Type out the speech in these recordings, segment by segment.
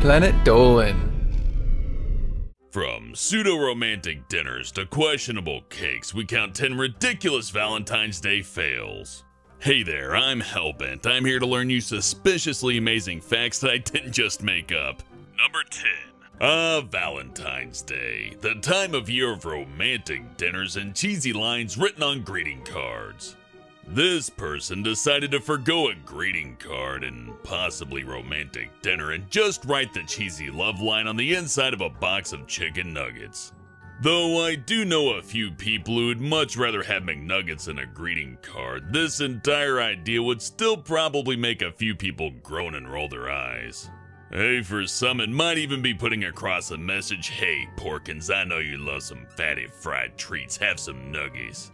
Planet Dolan. From pseudo-romantic dinners to questionable cakes, we count 10 ridiculous Valentine's Day fails. Hey there, I'm Hellbent. I'm here to learn you suspiciously amazing facts that I didn't just make up. Number 10. Valentine's Day, the time of year of romantic dinners and cheesy lines written on greeting cards. This person decided to forgo a greeting card and possibly romantic dinner and just write the cheesy love line on the inside of a box of chicken nuggets. Though I do know a few people who would much rather have McNuggets than a greeting card, this entire idea would still probably make a few people groan and roll their eyes. Hey, for some, it might even be putting across a message, hey, Porkins, I know you love some fatty fried treats, have some nuggies.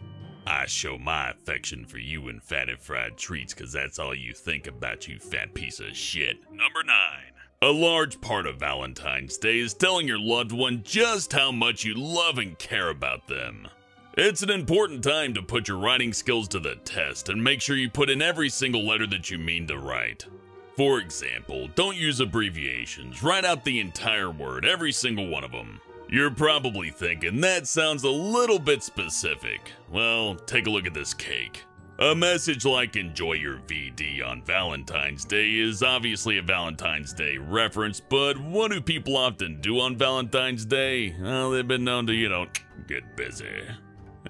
I show my affection for you and fatty fried treats, cause that's all you think about, you fat piece of shit. Number 9. A large part of Valentine's Day is telling your loved one just how much you love and care about them. It's an important time to put your writing skills to the test and make sure you put in every single letter that you mean to write. For example, don't use abbreviations, write out the entire word, every single one of them. You're probably thinking, that sounds a little bit specific. Well, take a look at this cake. A message like enjoy your VD on Valentine's Day is obviously a Valentine's Day reference, but what do people often do on Valentine's Day? Well, they've been known to, you know, get busy.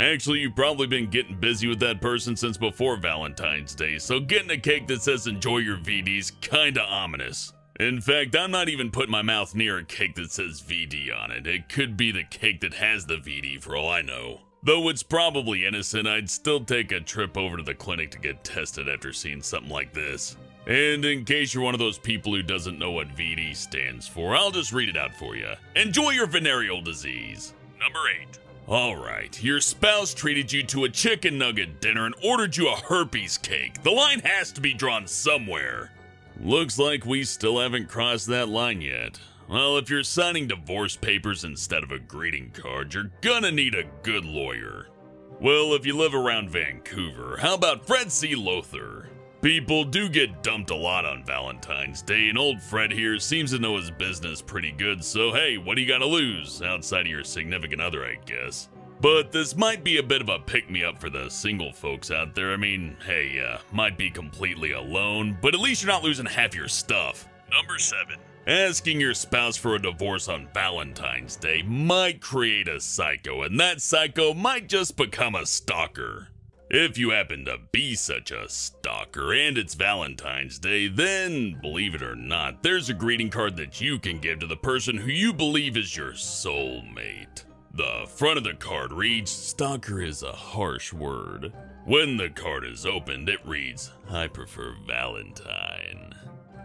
Actually, you've probably been getting busy with that person since before Valentine's Day, so getting a cake that says enjoy your VD's kinda ominous. In fact, I'm not even putting my mouth near a cake that says VD on it. It could be the cake that has the VD for all I know. Though it's probably innocent, I'd still take a trip over to the clinic to get tested after seeing something like this. And in case you're one of those people who doesn't know what VD stands for, I'll just read it out for you. Enjoy your venereal disease. Number 8. Alright, your spouse treated you to a chicken nugget dinner and ordered you a herpes cake. The line has to be drawn somewhere. Looks like we still haven't crossed that line yet. Well, if you're signing divorce papers instead of a greeting card, you're gonna need a good lawyer. Well, if you live around Vancouver, how about Fred C. Lothar? People do get dumped a lot on Valentine's Day, and old Fred here seems to know his business pretty good, so hey, what do you gotta lose? Outside of your significant other, I guess. But this might be a bit of a pick-me-up for the single folks out there. I mean, hey, might be completely alone, but at least you're not losing half your stuff. Number 7. Asking your spouse for a divorce on Valentine's Day might create a psycho, and that psycho might just become a stalker. If you happen to be such a stalker and it's Valentine's Day, then, believe it or not, there's a greeting card that you can give to the person who you believe is your soulmate. The front of the card reads, stalker is a harsh word. When the card is opened, it reads, I prefer Valentine.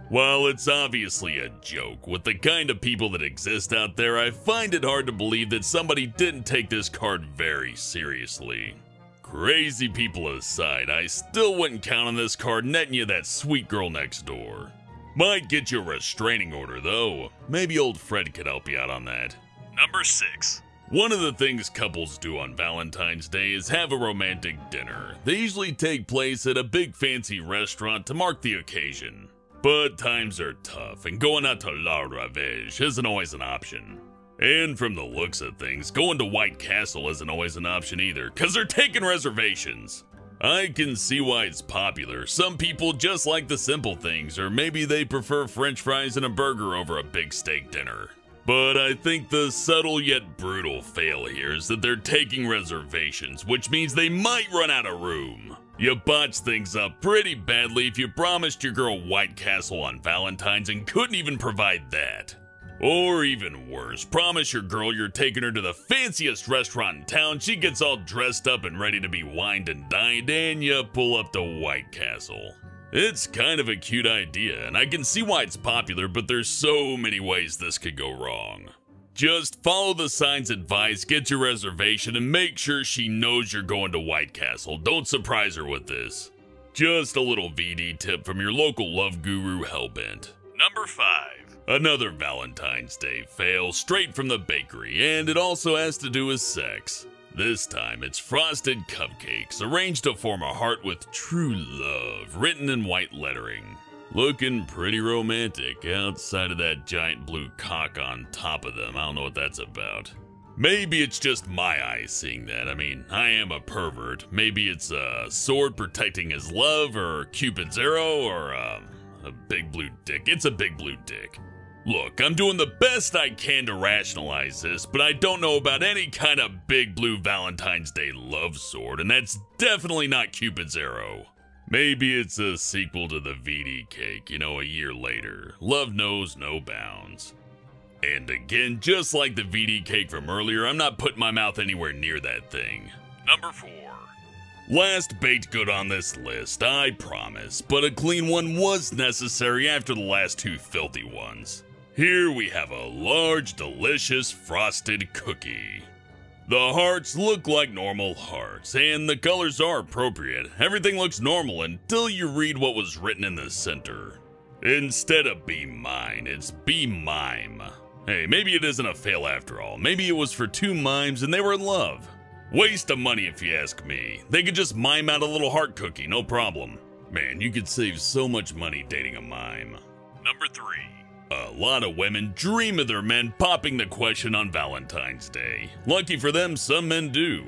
While it's obviously a joke, with the kind of people that exist out there, I find it hard to believe that somebody didn't take this card very seriously. Crazy people aside, I still wouldn't count on this card netting you that sweet girl next door. Might get you a restraining order though. Maybe old Fred could help you out on that. Number 6. One of the things couples do on Valentine's Day is have a romantic dinner. They usually take place at a big fancy restaurant to mark the occasion. But times are tough and going out to La Ravege isn't always an option. And from the looks of things, going to White Castle isn't always an option either, cause they're taking reservations. I can see why it's popular. Some people just like the simple things, or maybe they prefer french fries and a burger over a big steak dinner. But I think the subtle yet brutal fail here is that they're taking reservations, which means they might run out of room. You botch things up pretty badly if you promised your girl White Castle on Valentine's and couldn't even provide that. Or even worse, promise your girl you're taking her to the fanciest restaurant in town, she gets all dressed up and ready to be wined and dined, and you pull up to White Castle. It's kind of a cute idea, and I can see why it's popular, but there's so many ways this could go wrong. Just follow the sign's advice, get your reservation, and make sure she knows you're going to White Castle. Don't surprise her with this. Just a little VD tip from your local love guru, Hellbent. Number 5. Another Valentine's Day fail straight from the bakery, and it also has to do with sex. This time it's frosted cupcakes arranged to form a heart with true love written in white lettering. Looking pretty romantic outside of that giant blue cock on top of them. I don't know what that's about. Maybe it's just my eyes seeing that. I mean, I am a pervert. Maybe it's a sword protecting his love, or Cupid's arrow, or a big blue dick. It's a big blue dick. Look, I'm doing the best I can to rationalize this, but I don't know about any kind of big blue Valentine's Day love sword, and that's definitely not Cupid's arrow. Maybe it's a sequel to the VD cake, you know, a year later. Love knows no bounds. And again, just like the VD cake from earlier, I'm not putting my mouth anywhere near that thing. Number 4. Last baked good on this list, I promise, but a clean one was necessary after the last two filthy ones. Here we have a large, delicious frosted cookie. The hearts look like normal hearts, and the colors are appropriate. Everything looks normal until you read what was written in the center. Instead of be mine, it's be mime. Hey, maybe it isn't a fail after all. Maybe it was for two mimes and they were in love. Waste of money if you ask me. They could just mime out a little heart cookie, no problem. Man, you could save so much money dating a mime. Number 3. A lot of women dream of their men popping the question on Valentine's Day. Lucky for them, some men do.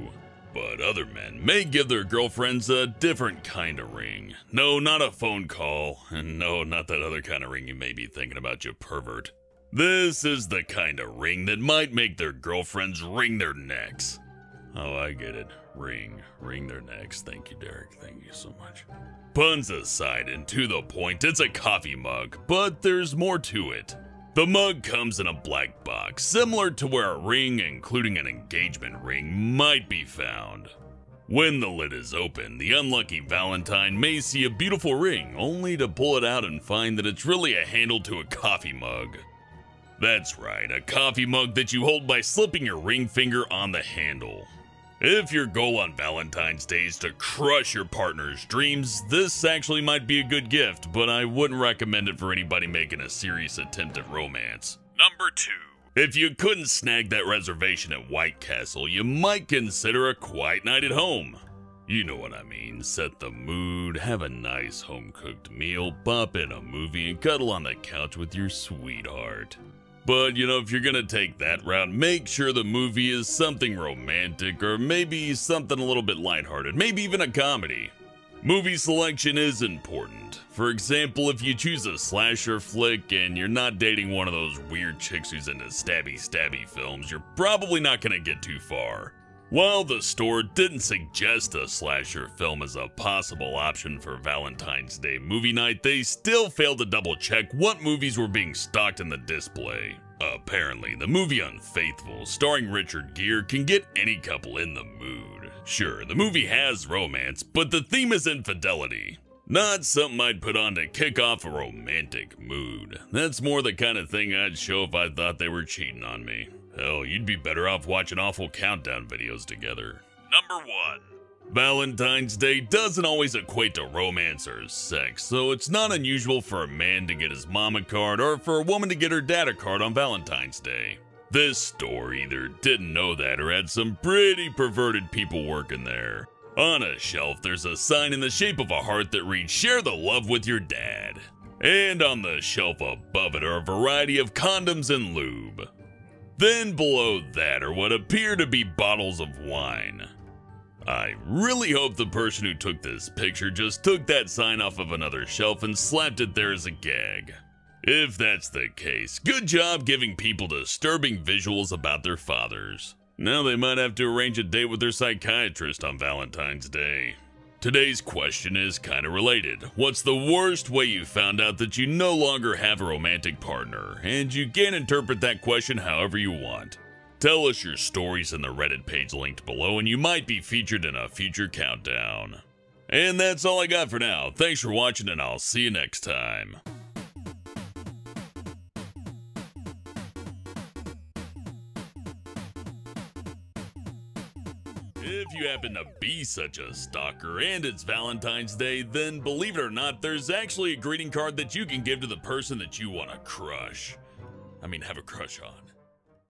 But other men may give their girlfriends a different kind of ring. No, not a phone call. And no, not that other kind of ring you may be thinking about, you pervert. This is the kind of ring that might make their girlfriends wring their necks. Oh, I get it. Wring their necks. Thank you, Derek. Thank you so much. Puns aside and to the point, it's a coffee mug, but there's more to it. The mug comes in a black box, similar to where a ring, including an engagement ring, might be found. When the lid is open, the unlucky Valentine may see a beautiful ring, only to pull it out and find that it's really a handle to a coffee mug. That's right, a coffee mug that you hold by slipping your ring finger on the handle. If your goal on Valentine's Day is to crush your partner's dreams, this actually might be a good gift, but I wouldn't recommend it for anybody making a serious attempt at romance. Number 2. If you couldn't snag that reservation at White Castle, you might consider a quiet night at home. You know what I mean, set the mood, have a nice home-cooked meal, pop in a movie, and cuddle on the couch with your sweetheart. But, you know, if you're gonna take that route, make sure the movie is something romantic or maybe something a little bit lighthearted, maybe even a comedy. Movie selection is important. For example, if you choose a slasher flick and you're not dating one of those weird chicks who's into stabby films, you're probably not gonna get too far. While the store didn't suggest a slasher film as a possible option for Valentine's Day movie night, they still failed to double-check what movies were being stocked in the display. Apparently, the movie Unfaithful, starring Richard Gere, can get any couple in the mood. Sure, the movie has romance, but the theme is infidelity. Not something I'd put on to kick off a romantic mood. That's more the kind of thing I'd show if I thought they were cheating on me. Hell, you'd be better off watching awful countdown videos together. Number 1. Valentine's Day doesn't always equate to romance or sex, so it's not unusual for a man to get his mom a card or for a woman to get her dad a card on Valentine's Day. This store either didn't know that or had some pretty perverted people working there. On a shelf, there's a sign in the shape of a heart that reads, "Share the love with your dad." And on the shelf above it are a variety of condoms and lube. Then below that are what appear to be bottles of wine. I really hope the person who took this picture just took that sign off of another shelf and slapped it there as a gag. If that's the case, good job giving people disturbing visuals about their fathers. Now they might have to arrange a date with their psychiatrist on Valentine's Day. Today's question is kind of related. What's the worst way you found out that you no longer have a romantic partner? And you can interpret that question however you want. Tell us your stories in the Reddit page linked below, and you might be featured in a future countdown. And that's all I got for now. Thanks for watching, and I'll see you next time. If you happen to be such a stalker and it's Valentine's Day, then believe it or not, there's actually a greeting card that you can give to the person that you want to crush. I mean, have a crush on.